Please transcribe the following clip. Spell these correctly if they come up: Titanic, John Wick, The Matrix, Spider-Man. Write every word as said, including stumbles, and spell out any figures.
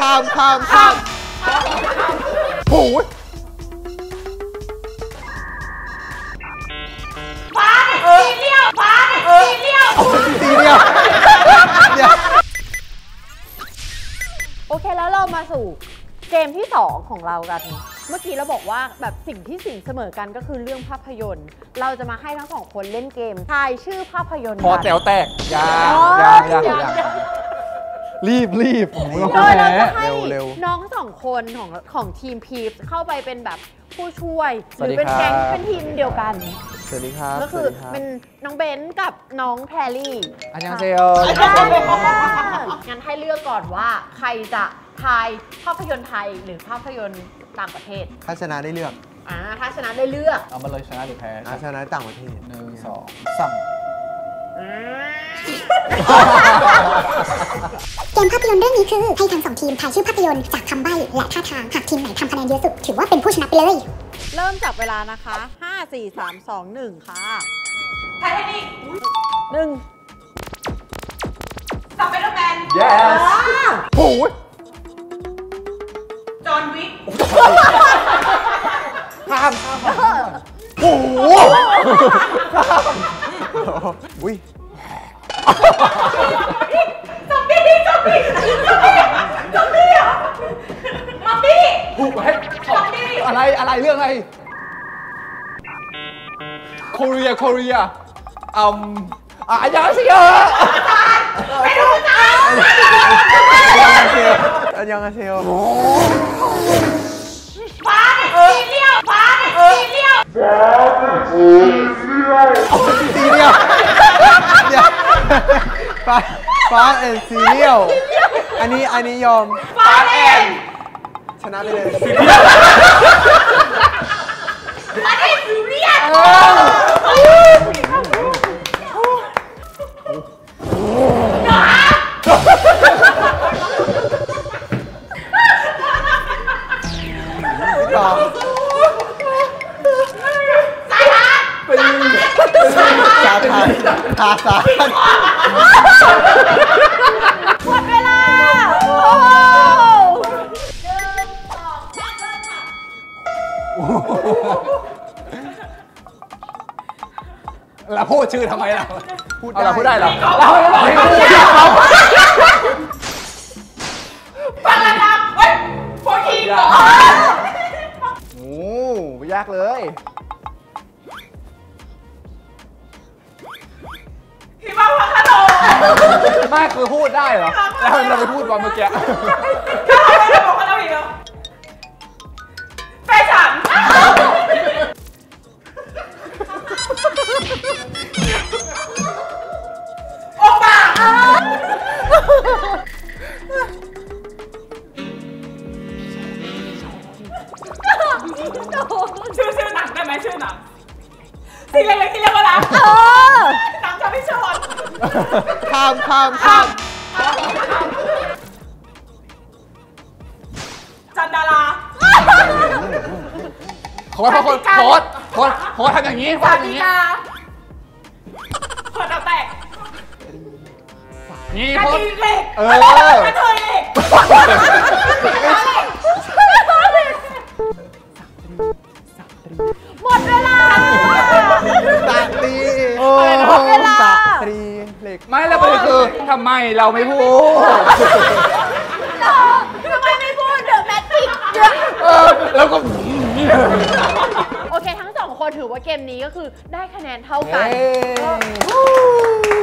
ข้ามข้ามข้ามโอ้ยฟ้าตีเลี้ยวฟ้าตีเลี้ยวตีเลี้ยวโอเคแล้วเรามาสู่เกมที่สองของเรากันเมื่อกี้เราบอกว่าแบบสิ่งที่สิ่งเสมอกันก็คือเรื่องภาพยนตร์เราจะมาให้ทั้งสองคนเล่นเกมทายชื่อภาพยนตร์พอแต๋วแตกยายายายารีบรีบผมก็แพ้เร็วๆน้องสองคนของของทีมพีฟเข้าไปเป็นแบบผู้ช่วยหรือเป็นแก๊งเป็นทีมเดียวกันสวัสดีครับก็คือเป็นน้องเบนซ์กับน้องแพรลี่อันยังเซลงั้นให้เลือกก่อนว่าใครจะทายภาพยนตร์ไทยหรือภาพยนตร์ต่างประเทศถ้าชนะได้เลือกอ่าถ้าชนะได้เลือกเอามาเลยชนะหรือแพ้ชนะต่างประเทศหนึ่งสองสามเกมภาพยนตร์เรื่องนี้คือให้ทั้งสองทีมทายชื่อภาพยนตร์จากคำใบ้และท่าทางหากทีมไหนทำคะแนนเยอะสุดถือว่าเป็นผู้ชนะไปเลยเริ่มจับเวลานะคะห้า สี่ สาม สอง หนึ่งค่ะไททานิคหนึ่งสไปเดอร์แมน yes โอ้ยจอห์นวิกข้ามโอ้โหอุ้ยซอมบี้ซอมบี้ซอมบี้ซอมบี้เหรอมัมบี้บุกไปซอมบี้อะไรอะไรเรื่องอะไรโคเรียโคเรียอืมอ่ะยังสิเออไปดูจ้ายังสิเออฟ้าสีเลี้ยวฟ้าสีเลี้ยวฟ้าสีเลี้ยวสีเลี้ยวฟ้าฟ้าแอนซีเรียลอันนี้อันนี้ยอมฟ้าแอนชนะไปเลยซีเรียลฟ้าแอนซีเรียลหมดเวลาโอ้เดินต่อแค่เดินค่ะเราพูดชื่อทำไมเราพูดได้เราพูดได้เหรอเราฟังระดับเฮ้ยโฟกีก่อนโอ้ไม่ยากเลยไม่คือพูดได้เหรอแล้วเราไปพูดวันเมื่อกี้ไม่ได้บอกว่าเราอีกแล้วแฟชั่นโอป้าชื่อชื่อหนังได้ไหมชื่อหนังสิ่งเล็กๆที่เรียกว่ารักหนังจะไม่ชนข้ามข้ามข้ามจันดาราโคตรโคตรโคตรโคตรโคตรทำอย่างนี้ทำอย่างนี้โคตรเอาแตกนี่โคตรเออไม่เคยเลยหมดเวลาสักตีโอ้เวลาสักตีเหล็กไม่แล้วมันคือทำไมเราไม่พูดทำไมไม่พูดเดอะแมทริกซ์เออแล้วก็โอเคทั้งสองคนถือว่าเกมนี้ก็คือได้คะแนนเท่ากัน